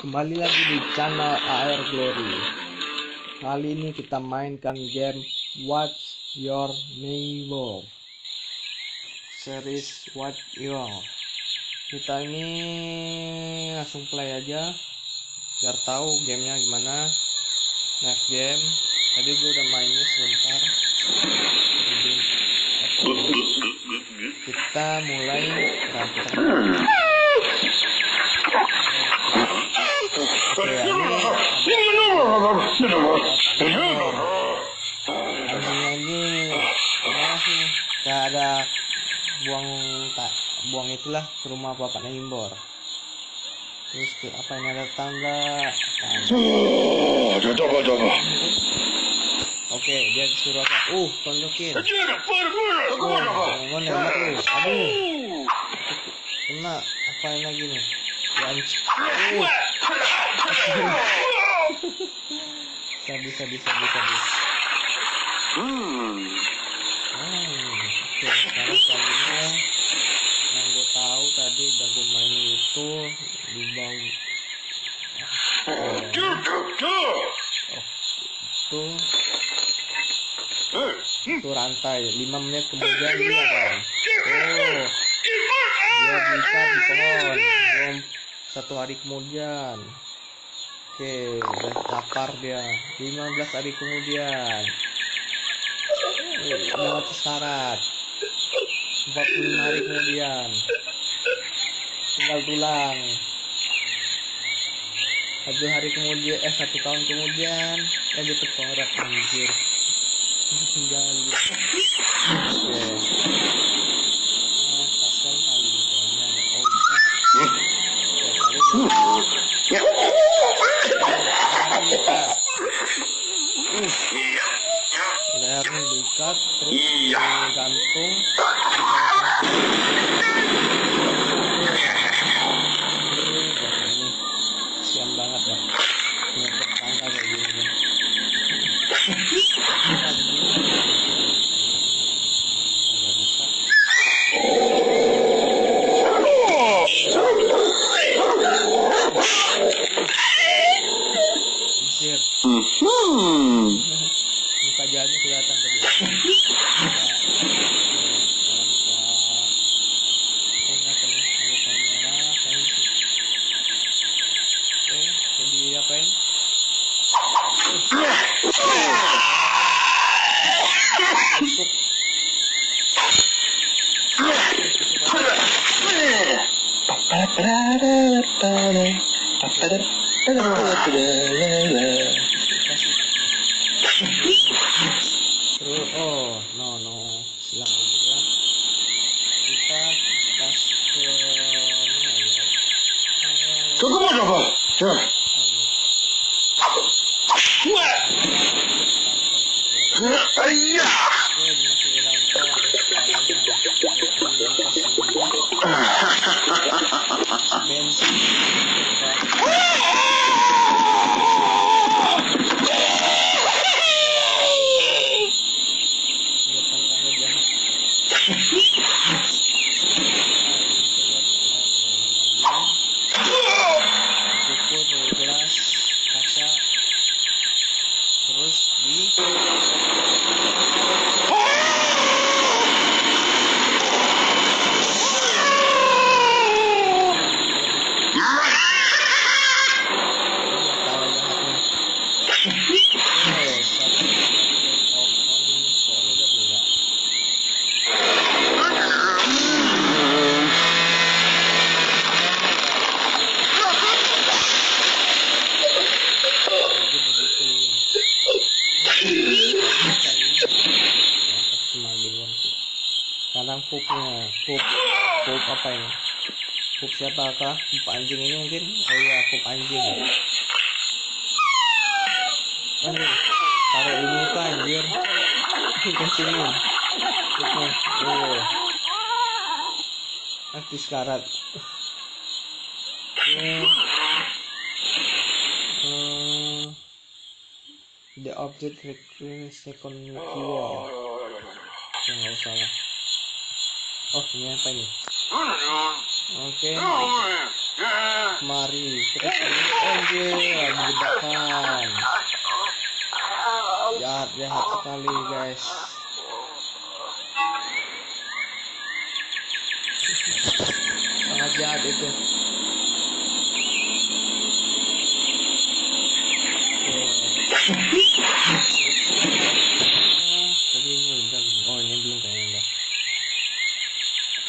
Kembali lagi di channel Air Glory. Kali ini kita mainkan game Whack Your Neighbour series Whack Your. Kita ini langsung play aja biar tahu gamenya gimana. Next game. Tadi gue udah mainnya sebentar. Kita mulai praktek. Nggak ada buang itulah ke rumah bapak neighbor. Terus ke apa yang ada tangga. Oke, dia disuruh apa? Tonjokin. Aduh, kena apain lagi nih? Bisa. Oke, karena selanjutnya yang gue tahu tadi udah gue main itu di bawah. Itu rantai. 5 menit kemudian dia kan. Dia bisa di pohon. Bom 1 hari kemudian. Oke, udah kapar dia. 15 hari kemudian. Lewat syarat. 40 hari kemudian. Tinggal tulang. 7 hari kemudian, 1 tahun kemudian, dia ketengkorak anjir. Tinggal. Lehernya diikat, terus digantung. Sian banget ya. Ngepet tangga kayak gini. Muka jalannya kelihatan tadi. Terus silang juga. Kita pas ke mana ya? Tunggu dulu. Sekarang pupnya, pup apa ini? Pup siapa kah? Pup anjing ini mungkin? Oh iya, pup anjing. Taruh ini kah anjir? Kesini. Pupnya, nanti sekarat. The object requires second key. Nggak usah lah. Ini apa ini? Oke. Mari kita menggerakkan. Jahat sekali guys. Sangat jahat itu.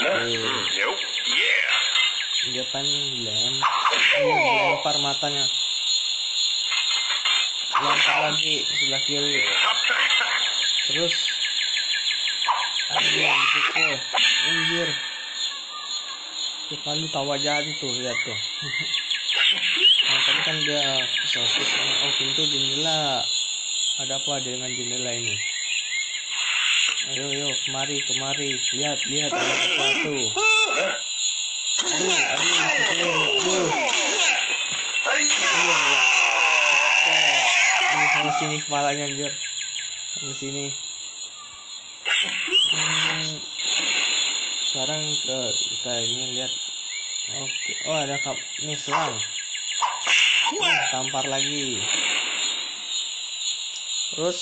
Oh ini belum kayaknya. Dia pan lempar matanya. Lempar lagi sebelah kiri. Terus anjir. Lalu tawa jahat itu, lihat tuh. Nah, tadi kan dia sosis. Oh pintu jendela. Ada apa dengan jendela ini? Ayo kemari. Lihat ada sesuatu. Aduh. Sini kepalanya anjir. Di sini. Sekarang kita ini lihat. Oke. Oh ada kap nih selang. Tampar lagi. Terus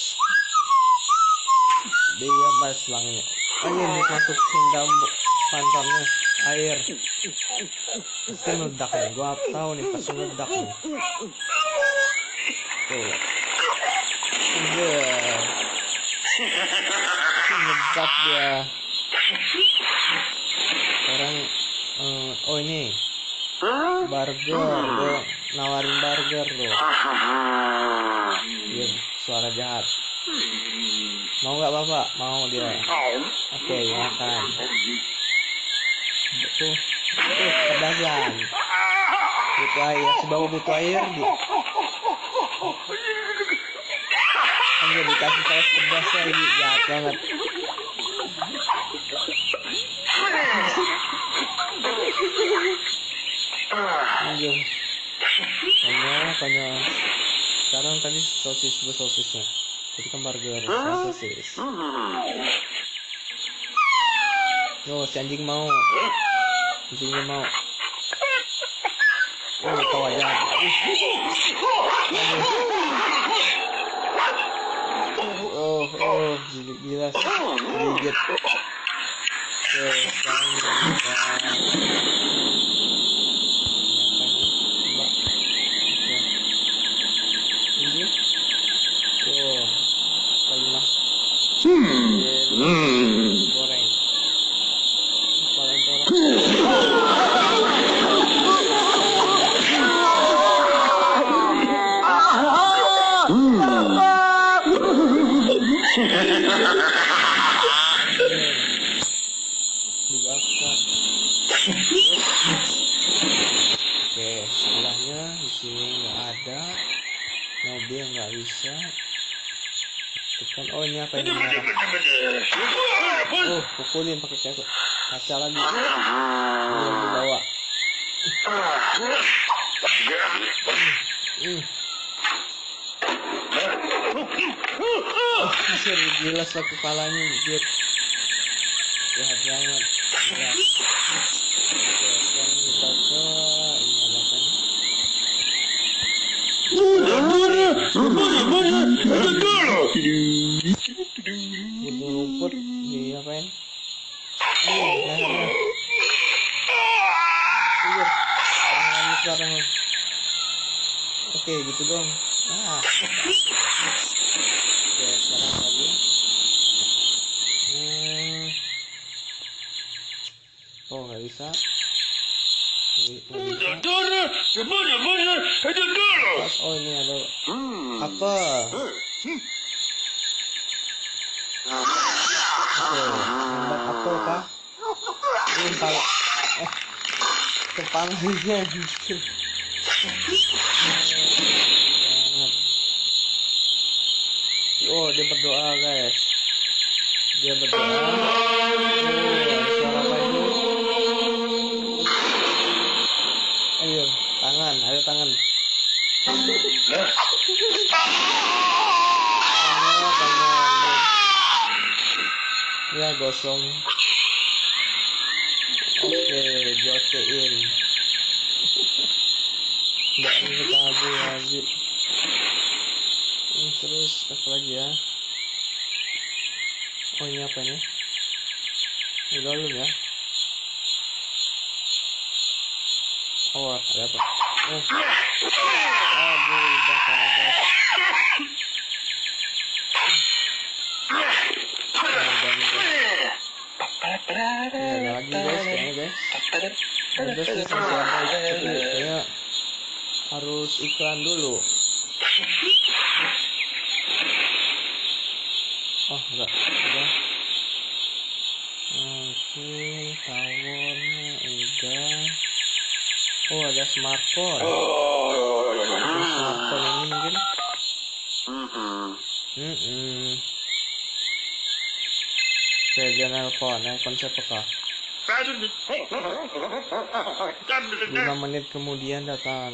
dia pas selangnya. Anjir dimasukin dalam pantatnya air. Pasti meledak nih. Gua tahu nih pasti meledak nih. Tuh. Meledak dia. Orang oh ini burger dong, nawarin burger dong. Dia suara jahat. Mau nggak bapak? Mau dia. Oke makan. Tuh pedagang. Butuh air, sebab butuh air bu. Hanya dikasih saus pedas lagi, jahat banget. Anjir. Tanya. Sekarang tadi sosisnya. Jadi kan burger sosis. Oh, si anjing mau. Oh, tahu aja. Oh, gila. Gigit. Pukulin pakai kaca lagi. Dia dibawa. Masih digilas lah kepalanya dia. Jahat banget. Oke, sekarang kita ke ini ada kan. Rumput dia kan. Oke gitu dong. Oke, sekarang lagi. Oh nggak bisa. Oh ini ada apa? Oke, apel kah? Ini salah. Kepalanya gitu. Oh, dia berdoa, guys. Dia berdoa. Suara apa itu? Ayo, tangan. Ayo, tangan. Ya gosong. Oke, jokein. Nggak bisa lagi wajib. Ini terus apa lagi ya? Oh ini apa nih? Udah belum ya? Oh ada apa? Oh. Aduh udah kaget. Ya lagi guys, kayaknya guys. Terus nih saya harus iklan dulu. Oh enggak, udah. Oke, towernya udah. Oh ada smartphone. Smartphone ini mungkin. Oke, dia nelfon siapa kah? 5 menit kemudian datang.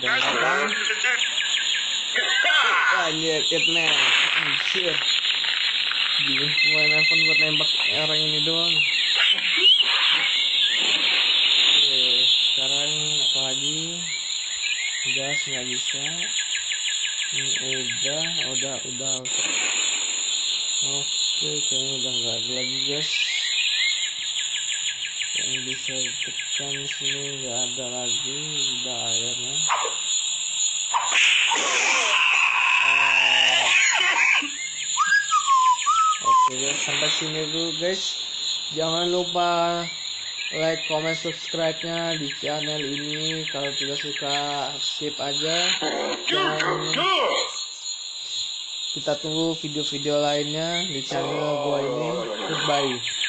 Sudah datang. Anjir, hitman. Anjir. Gila, gue nelfon buat nembak orang ini doang. Oke, sekarang apa lagi? Udah, nggak bisa. Ini udah. Oke, kayaknya udah nggak ada lagi guys. Yang bisa tekan sini nggak ada lagi, udah airnya. Oke guys, sampai sini dulu guys. Jangan lupa like, comment, subscribe-nya di channel ini. Kalau tidak suka skip aja. Dan kita tunggu video-video lainnya di channel gua ini. Goodbye.